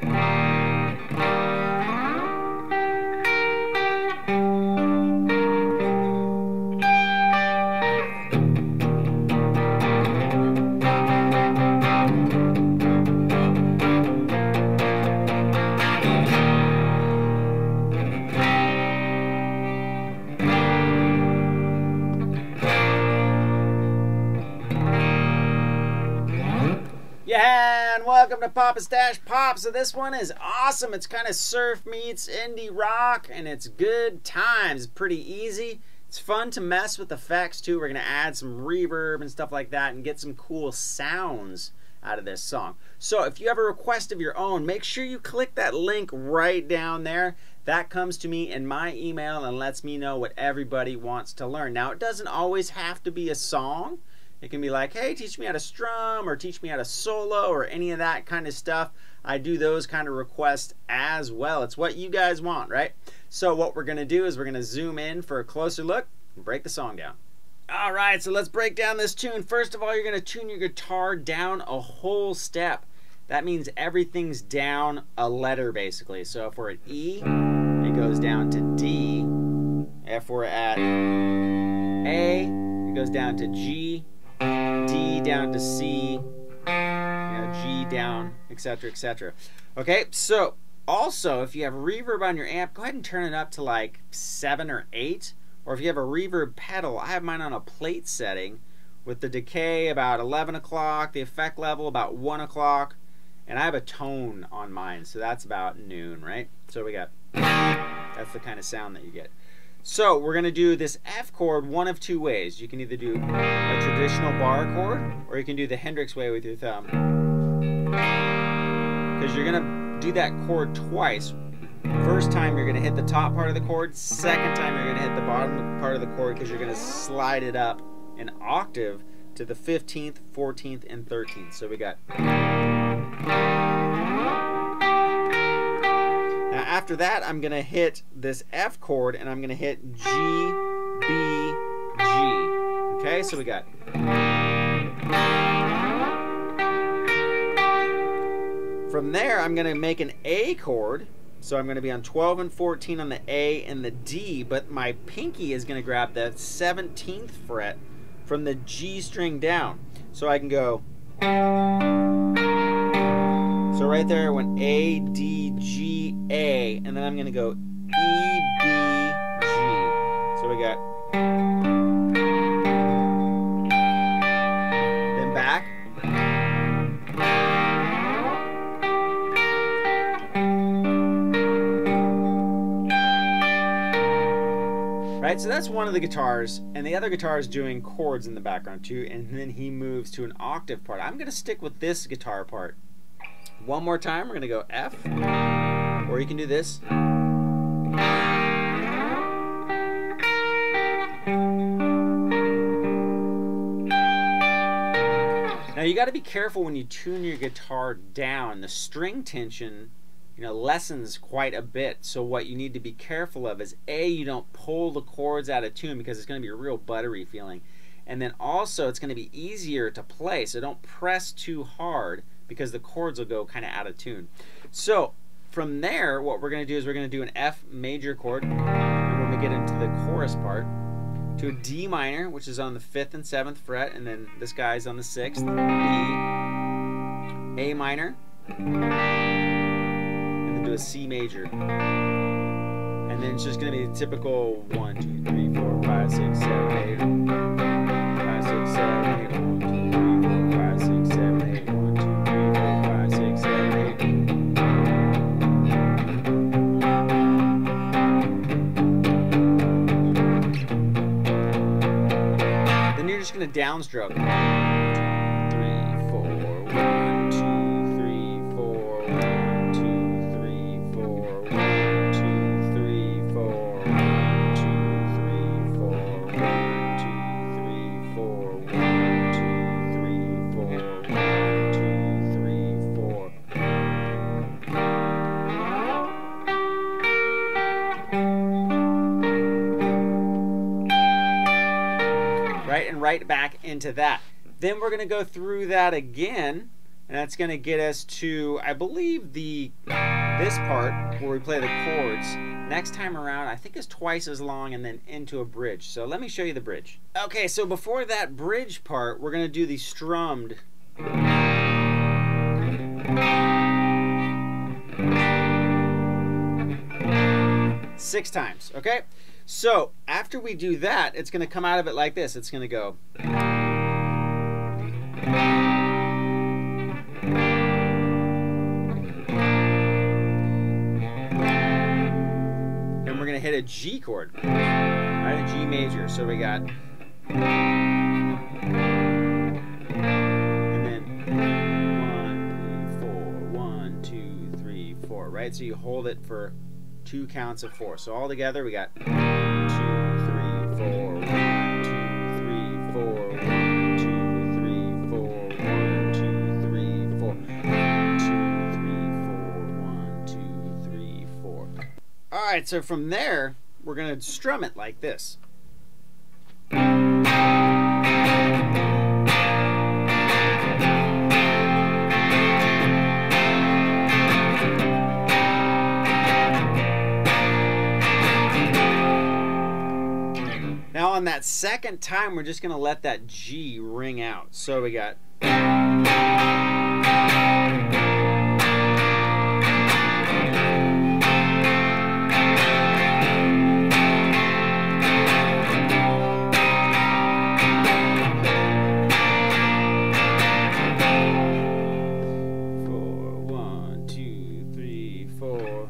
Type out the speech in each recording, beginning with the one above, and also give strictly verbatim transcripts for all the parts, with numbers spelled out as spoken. Yeah, and welcome to Papa Stash Pop. So this one is awesome. It's kind of surf meets indie rock, and it's good times. Pretty easy. It's fun to mess with effects too. We're gonna add some reverb and stuff like that and get some cool sounds out of this song. So if you have a request of your own, make sure you click that link right down there. That comes to me in my email and lets me know what everybody wants to learn. Now, it doesn't always have to be a song. It can be like, hey, teach me how to strum, or teach me how to solo, or any of that kind of stuff. I do those kind of requests as well. It's what you guys want, right? So what we're gonna do is we're gonna zoom in for a closer look and break the song down. All right, so let's break down this tune. First of all, you're gonna tune your guitar down a whole step. That means everything's down a letter, basically. So if we're at E, it goes down to D. If we're at A, it goes down to G. D down to C, you know, G down, et cetera, et cetera. Okay, so also if you have reverb on your amp, go ahead and turn it up to like seven or eight. Or if you have a reverb pedal, I have mine on a plate setting with the decay about eleven o'clock, the effect level about one o'clock, and I have a tone on mine, so that's about noon, right? So we got, that's the kind of sound that you get. So we're gonna do this F chord one of two ways. You can either do a traditional bar chord, or you can do the Hendrix way with your thumb. Because you're gonna do that chord twice. First time you're gonna hit the top part of the chord, second time you're gonna hit the bottom part of the chord, because you're gonna slide it up an octave to the fifteenth, fourteenth, and thirteenth. So we got. After that, I'm gonna hit this F chord and I'm gonna hit G, B, G. Okay, so we got. From there, I'm gonna make an A chord. So I'm gonna be on twelve and fourteen on the A and the D, but my pinky is gonna grab that seventeenth fret from the G string down. So I can go. So right there I went A, D, G, A, and then I'm gonna go E, B, G. So we got. Then back. Right, so that's one of the guitars, and the other guitar is doing chords in the background too, and then he moves to an octave part. I'm gonna stick with this guitar part. One more time, we're gonna go F, or you can do this. Now you gotta be careful when you tune your guitar down. The string tension, you know, lessens quite a bit. So what you need to be careful of is A, you don't pull the chords out of tune, because it's gonna be a real buttery feeling. And then also it's gonna be easier to play, so don't press too hard, because the chords will go kind of out of tune. So from there, what we're going to do is we're going to do an F major chord, and when we get into the chorus part, to a D minor, which is on the fifth and seventh fret, and then this guy's on the sixth, B, A minor, and then do a C major. And then it's just going to be the typical one, two, three, four, five, six, seven, eight, five, six, seven, eight, one, two, three, four, five, six, seven, eight, one, two. A downstroke. Three, four, one, two, three, four, one, two, three, four, one, two, three, four, one, two, three, four, one, two, three, four, one, two, three, four, one, two, three, four. Right and right back into that. Then we're gonna go through that again, and that's going to get us to, I believe, the this part where we play the chords. Next time around, I think it's twice as long and then into a bridge. So let me show you the bridge. Okay, so before that bridge part, we're going to do the strummed. Six times, okay? So after we do that, it's going to come out of it like this. It's going to go. And we're going to hit a G chord, all right, a G major. So we got. And then one, three, four, one, two, three, four, right? So you hold it for two counts of four. So all together we got one, two, three, four, one, two, three, four, one, two, three, four, one, two, three, four, one, two, three, four, one, two, three, four. All right, so from there, we're going to strum it like this. Now on that second time, we're just going to let that G ring out. So we got. Four, one, two, three, four.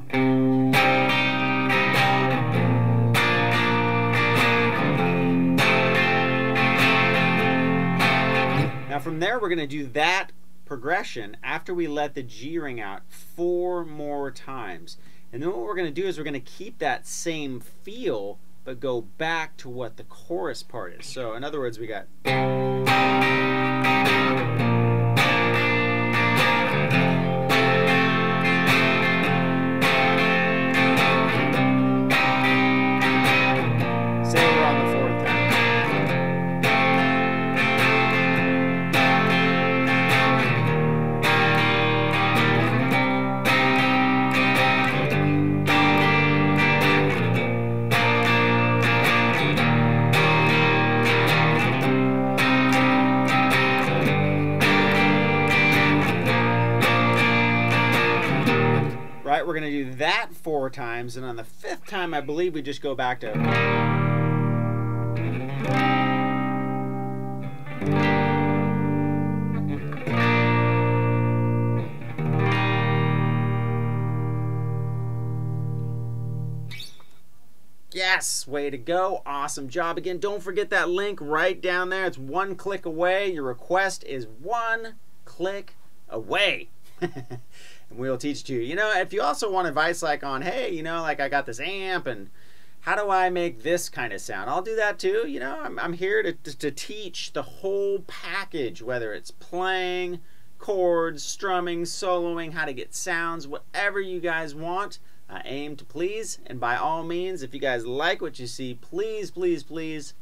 Now from there, we're going to do that progression after we let the G ring out four more times. And then what we're going to do is we're going to keep that same feel, but go back to what the chorus part is. So in other words, we got. We're going to do that four times, and on the fifth time, I believe we just go back to. Yes, way to go. Awesome job. Again, don't forget that link right down there. It's one click away. Your request is one click away. And we'll teach it to you. You know, if you also want advice like on, hey, you know, like I got this amp and how do I make this kind of sound? I'll do that too. You know, I'm, I'm here to, to, to teach the whole package, whether it's playing, chords, strumming, soloing, how to get sounds, whatever you guys want. I aim to please. And by all means, if you guys like what you see, please, please, please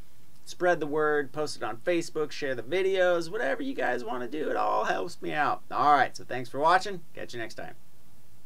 spread the word, post it on Facebook, share the videos, whatever you guys want to do. It all helps me out. All right, so thanks for watching. Catch you next time.